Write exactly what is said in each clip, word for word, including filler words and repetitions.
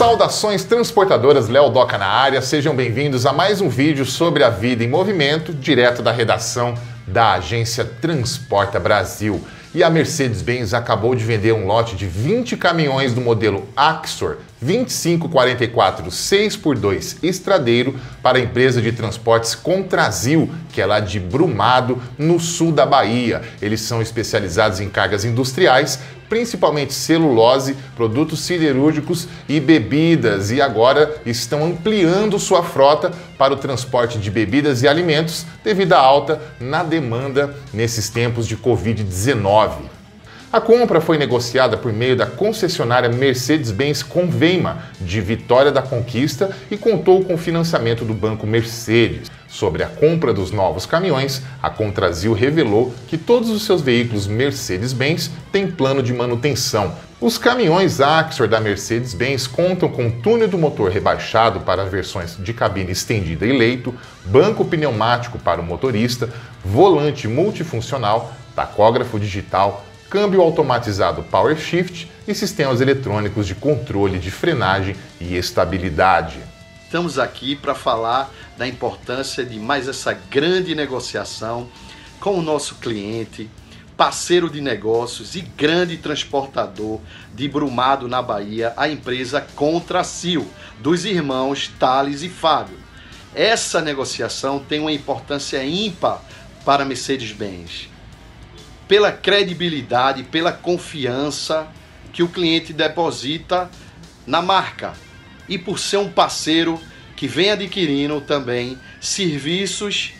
Saudações transportadoras, Léo Doca na área, sejam bem-vindos a mais um vídeo sobre a vida em movimento, direto da redação da Agência Transporta Brasil. E a Mercedes-Benz acabou de vender um lote de vinte caminhões do modelo Axor vinte e cinco quarenta e quatro seis por dois estradeiro para a empresa de transportes Comtrasil, que é lá de Brumado, no sul da Bahia. Eles são especializados em cargas industriais, principalmente celulose, produtos siderúrgicos e bebidas, e agora estão ampliando sua frota para o transporte de bebidas e alimentos devido à alta na demanda nesses tempos de Covid dezenove. A compra foi negociada por meio da concessionária Mercedes-Benz Conveima, de Vitória da Conquista, e contou com o financiamento do Banco Mercedes. Sobre a compra dos novos caminhões, a Comtrasil revelou que todos os seus veículos Mercedes-Benz têm plano de manutenção. Os caminhões Axor da Mercedes-Benz contam com túnel do motor rebaixado para versões de cabine estendida e leito, banco pneumático para o motorista, volante multifuncional, tacógrafo digital, câmbio automatizado PowerShift e sistemas eletrônicos de controle de frenagem e estabilidade. Estamos aqui para falar da importância de mais essa grande negociação com o nosso cliente, parceiro de negócios e grande transportador de Brumado, na Bahia, a empresa Comtrasil, dos irmãos Thales e Fábio. Essa negociação tem uma importância ímpar para a Mercedes-Benz, pela credibilidade, pela confiança que o cliente deposita na marca e por ser um parceiro que vem adquirindo também serviços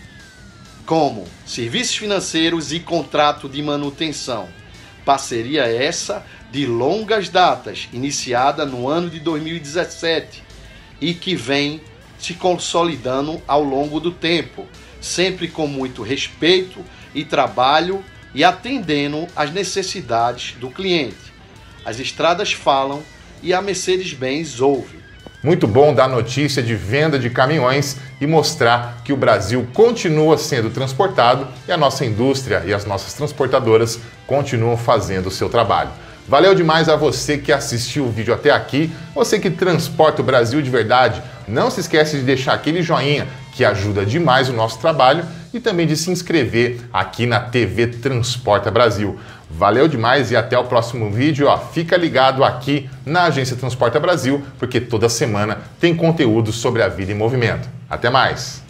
como serviços financeiros e contrato de manutenção. Parceria essa de longas datas, iniciada no ano de dois mil e dezessete e que vem se consolidando ao longo do tempo, sempre com muito respeito e trabalho e atendendo às necessidades do cliente. As estradas falam e a Mercedes-Benz ouve. Muito bom dar notícia de venda de caminhões e mostrar que o Brasil continua sendo transportado e a nossa indústria e as nossas transportadoras continuam fazendo o seu trabalho. Valeu demais a você que assistiu o vídeo até aqui, você que transporta o Brasil de verdade. Não se esquece de deixar aquele joinha que ajuda demais o nosso trabalho e também de se inscrever aqui na T V Transporta Brasil. Valeu demais e até o próximo vídeo. Ó, fica ligado aqui na Agência Transporta Brasil, porque toda semana tem conteúdo sobre a vida em movimento. Até mais!